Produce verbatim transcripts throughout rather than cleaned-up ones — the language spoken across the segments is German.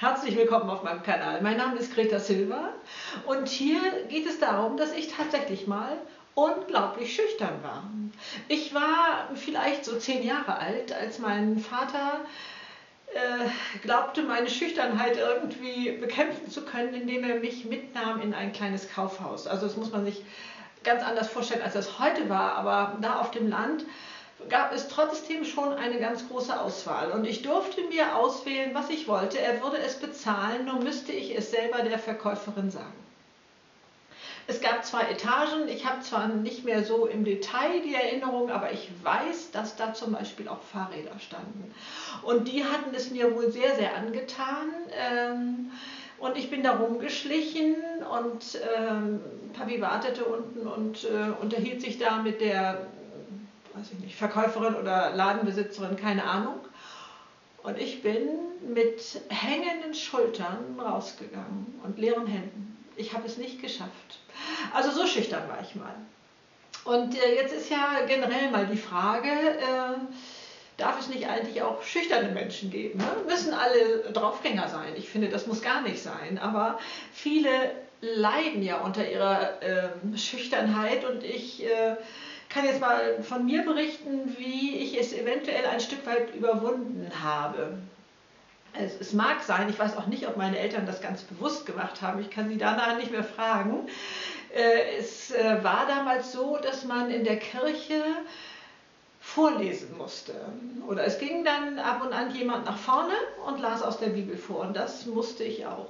Herzlich willkommen auf meinem Kanal. Mein Name ist Greta Silva und hier geht es darum, dass ich tatsächlich mal unglaublich schüchtern war. Ich war vielleicht so zehn Jahre alt, als mein Vater äh, glaubte, meine Schüchternheit irgendwie bekämpfen zu können, indem er mich mitnahm in ein kleines Kaufhaus. Also das muss man sich ganz anders vorstellen, als das heute war, aber da auf dem Land gab es trotzdem schon eine ganz große Auswahl und ich durfte mir auswählen, was ich wollte. Er würde es bezahlen, nur müsste ich es selber der Verkäuferin sagen. Es gab zwei Etagen, ich habe zwar nicht mehr so im Detail die Erinnerung, aber ich weiß, dass da zum Beispiel auch Fahrräder standen und die hatten es mir wohl sehr, sehr angetan. Ähm, Und ich bin da rumgeschlichen und ähm, Papi wartete unten und äh, unterhielt sich da mit der weiß ich nicht, Verkäuferin oder Ladenbesitzerin, keine Ahnung. Und ich bin mit hängenden Schultern rausgegangen und leeren Händen. Ich habe es nicht geschafft. Also so schüchtern war ich mal. Und äh, jetzt ist ja generell mal die Frage, äh, darf es nicht eigentlich auch schüchterne Menschen geben? Ne? Müssen alle Draufgänger sein? Ich finde, das muss gar nicht sein. Aber viele leiden ja unter ihrer äh, Schüchternheit. Und ich äh, kann jetzt mal von mir berichten, wie ich es eventuell ein Stück weit überwunden habe. Es, es mag sein, ich weiß auch nicht, ob meine Eltern das ganz bewusst gemacht haben. Ich kann sie danach nicht mehr fragen. Äh, es äh, war damals so, dass man in der Kirche vorlesen musste. Oder es ging dann ab und an jemand nach vorne und las aus der Bibel vor und das musste ich auch.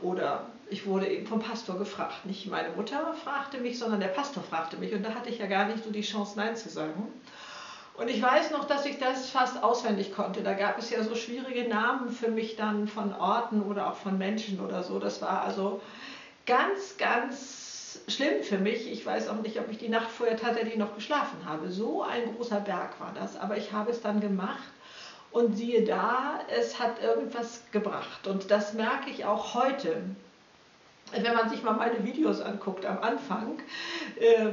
Oder ich wurde eben vom Pastor gefragt. Nicht meine Mutter fragte mich, sondern der Pastor fragte mich und da hatte ich ja gar nicht so die Chance, Nein zu sagen. Und ich weiß noch, dass ich das fast auswendig konnte. Da gab es ja so schwierige Namen für mich dann von Orten oder auch von Menschen oder so. Das war also ganz, ganz schlimm für mich. Ich weiß auch nicht, ob ich die Nacht vorher tatsächlich noch geschlafen habe. So ein großer Berg war das. Aber ich habe es dann gemacht und siehe da, es hat irgendwas gebracht. Und das merke ich auch heute. Wenn man sich mal meine Videos anguckt am Anfang,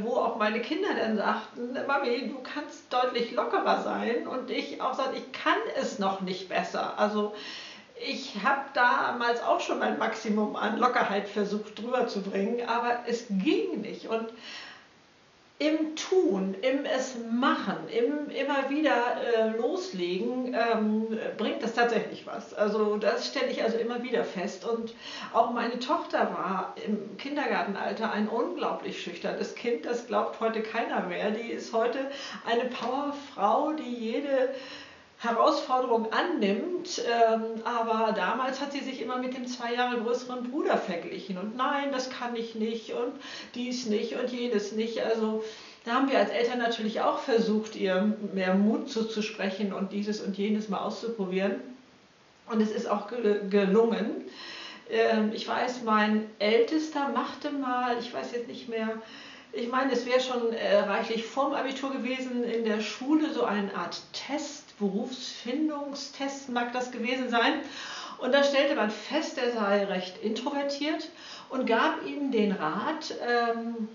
wo auch meine Kinder dann sagten, Mami, du kannst deutlich lockerer sein. Und ich auch sagte, ich kann es noch nicht besser. Also ich habe damals auch schon mein Maximum an Lockerheit versucht drüber zu bringen, aber es ging nicht. Und im Tun, im es machen, im immer wieder äh, loslegen, ähm, bringt das tatsächlich was. Also das stelle ich also immer wieder fest. Und auch meine Tochter war im Kindergartenalter ein unglaublich schüchternes Kind. Das glaubt heute keiner mehr. Die ist heute eine Powerfrau, die jede Herausforderung annimmt, ähm, aber damals hat sie sich immer mit dem zwei Jahre größeren Bruder verglichen und nein, das kann ich nicht und dies nicht und jenes nicht. Also da haben wir als Eltern natürlich auch versucht, ihr mehr Mut zuzusprechen und dieses und jenes mal auszuprobieren und es ist auch gel- gelungen. Ähm, ich weiß, mein Ältester machte mal, ich weiß jetzt nicht mehr, ich meine, es wäre schon äh, reichlich vorm Abitur gewesen, in der Schule so eine Art Test, Berufsfindungstest mag das gewesen sein. Und da stellte man fest, er sei recht introvertiert und gab ihm den Rat, ähm,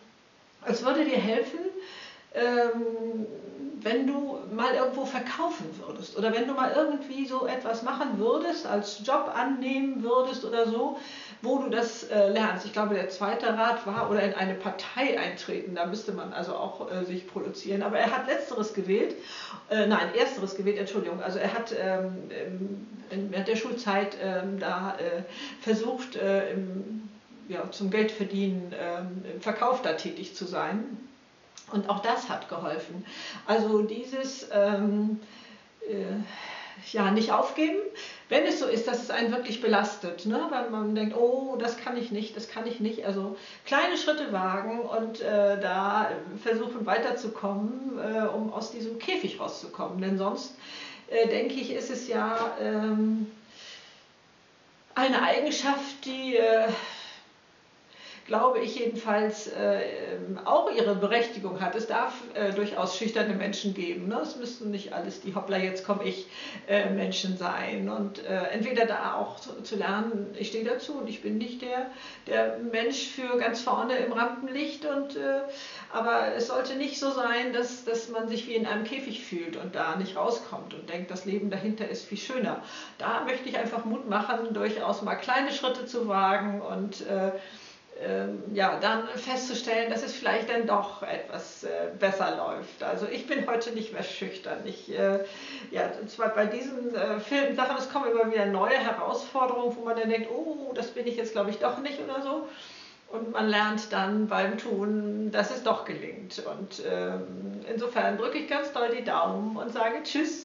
es würde dir helfen, ähm, wenn du mal irgendwo verkaufen würdest oder wenn du mal irgendwie so etwas machen würdest, als Job annehmen würdest oder so, wo du das äh, lernst. Ich glaube, der zweite Rat war, oder in eine Partei eintreten, da müsste man also auch äh, sich produzieren. Aber er hat letzteres gewählt, äh, nein, ersteres gewählt, Entschuldigung. Also er hat ähm, in, während der Schulzeit ähm, da äh, versucht, äh, im, ja, zum Geldverdienen äh, im Verkauf da tätig zu sein. Und auch das hat geholfen. Also dieses ähm, äh, ja, nicht aufgeben, wenn es so ist, dass es einen wirklich belastet, ne? Weil man denkt, oh, das kann ich nicht, das kann ich nicht. Also kleine Schritte wagen und äh, da versuchen weiterzukommen, äh, um aus diesem Käfig rauszukommen. Denn sonst, äh, denke ich, ist es ja ähm, eine Eigenschaft, die... Äh, glaube ich jedenfalls, äh, auch ihre Berechtigung hat. Es darf äh, durchaus schüchterne Menschen geben. Ne? Es müssen nicht alles die Hoppla, jetzt komme ich äh, Menschen sein. Und äh, entweder da auch zu, zu lernen, ich stehe dazu und ich bin nicht der, der Mensch für ganz vorne im Rampenlicht. Und, äh, aber es sollte nicht so sein, dass, dass man sich wie in einem Käfig fühlt und da nicht rauskommt und denkt, das Leben dahinter ist viel schöner. Da möchte ich einfach Mut machen, durchaus mal kleine Schritte zu wagen und äh, ja, dann festzustellen, dass es vielleicht dann doch etwas äh, besser läuft. Also ich bin heute nicht mehr schüchtern. Ich, äh, ja, und zwar bei diesen äh, Filmsachen, es kommen immer wieder neue Herausforderungen, wo man dann denkt, oh, das bin ich jetzt glaube ich doch nicht oder so. Und man lernt dann beim Tun, dass es doch gelingt. Und ähm, insofern drücke ich ganz doll die Daumen und sage Tschüss.